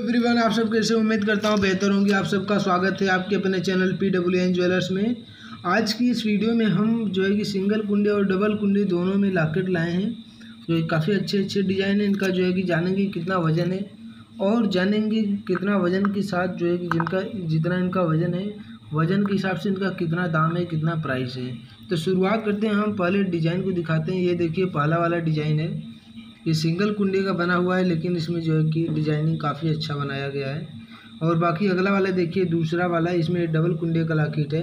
Everyone, आप सब कैसे? उम्मीद करता हूँ बेहतर होंगे। आप सबका स्वागत है आपके अपने चैनल PWN ज्वेलर्स में। आज की इस वीडियो में हम जो है कि सिंगल कुंडे और डबल कुंडे दोनों में लॉकेट लाए हैं। जो काफ़ी अच्छे अच्छे डिज़ाइन है इनका, जो है कि जानेंगे कितना वज़न है और जानेंगे कितना वज़न के साथ जो है कि जितना इनका वज़न है, वज़न के हिसाब से इनका कितना दाम है, कितना प्राइस है। तो शुरुआत करते हैं, हम पहले डिज़ाइन को दिखाते हैं। ये देखिए पहला वाला डिज़ाइन है, ये सिंगल कुंडे का बना हुआ है, लेकिन इसमें जो है कि डिजाइनिंग काफ़ी अच्छा बनाया गया है। और बाकी अगला वाला देखिए, दूसरा वाला, इसमें डबल कुंडे का लॉकेट है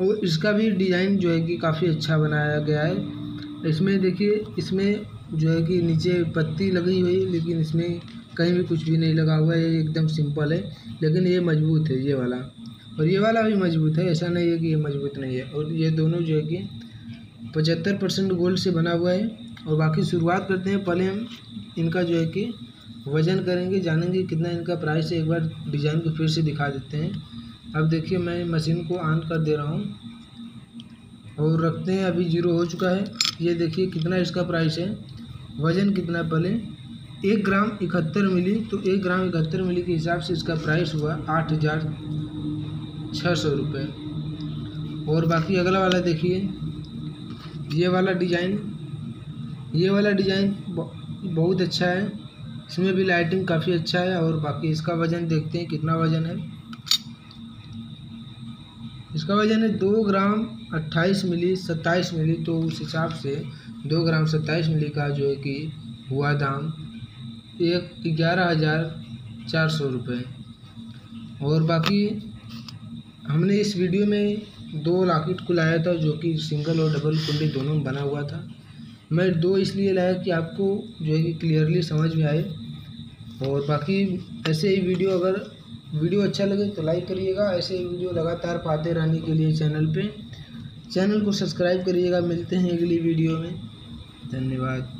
और इसका भी डिज़ाइन जो है कि काफ़ी अच्छा बनाया गया है। इसमें देखिए, इसमें जो है कि नीचे पत्ती लगी हुई, लेकिन इसमें कहीं भी कुछ भी नहीं लगा हुआ है, ये एकदम सिंपल है। लेकिन ये मजबूत है ये वाला, और ये वाला भी मजबूत है, ऐसा नहीं है कि ये मजबूत नहीं है। और ये दोनों जो है कि 75% गोल्ड से बना हुआ है। और बाकी शुरुआत करते हैं, पहले हम इनका जो है कि वज़न करेंगे, जानेंगे कितना इनका प्राइस है। एक बार डिज़ाइन को फिर से दिखा देते हैं। अब देखिए मैं मशीन को ऑन कर दे रहा हूँ और रखते हैं, अभी 0 हो चुका है। ये देखिए कितना इसका प्राइस है, वज़न कितना, पहले 1 ग्राम 71 मिली, तो 1 ग्राम 71 मिली के हिसाब से इसका प्राइस हुआ 8600 रुपये। और बाकी अगला वाला देखिए, ये वाला डिज़ाइन, ये वाला डिज़ाइन बहुत अच्छा है, इसमें भी लाइटिंग काफ़ी अच्छा है। और बाकी इसका वज़न देखते हैं कितना वज़न है। इसका वज़न है 2 ग्राम 28 मिली, 27 मिली, तो उस हिसाब से 2 ग्राम 27 मिली का जो है कि हुआ दाम 11400 रुपये। और बाकी हमने इस वीडियो में 2 लॉकेट को लाया था, जो कि सिंगल और डबल कुंडी दोनों में बना हुआ था। मैं 2 इसलिए लाया कि आपको जो है कि क्लियरली समझ में आए। और बाकी ऐसे ही वीडियो, अगर वीडियो अच्छा लगे तो लाइक करिएगा। ऐसे ही वीडियो लगातार पाते रहने के लिए चैनल को सब्सक्राइब करिएगा। मिलते हैं अगली वीडियो में, धन्यवाद।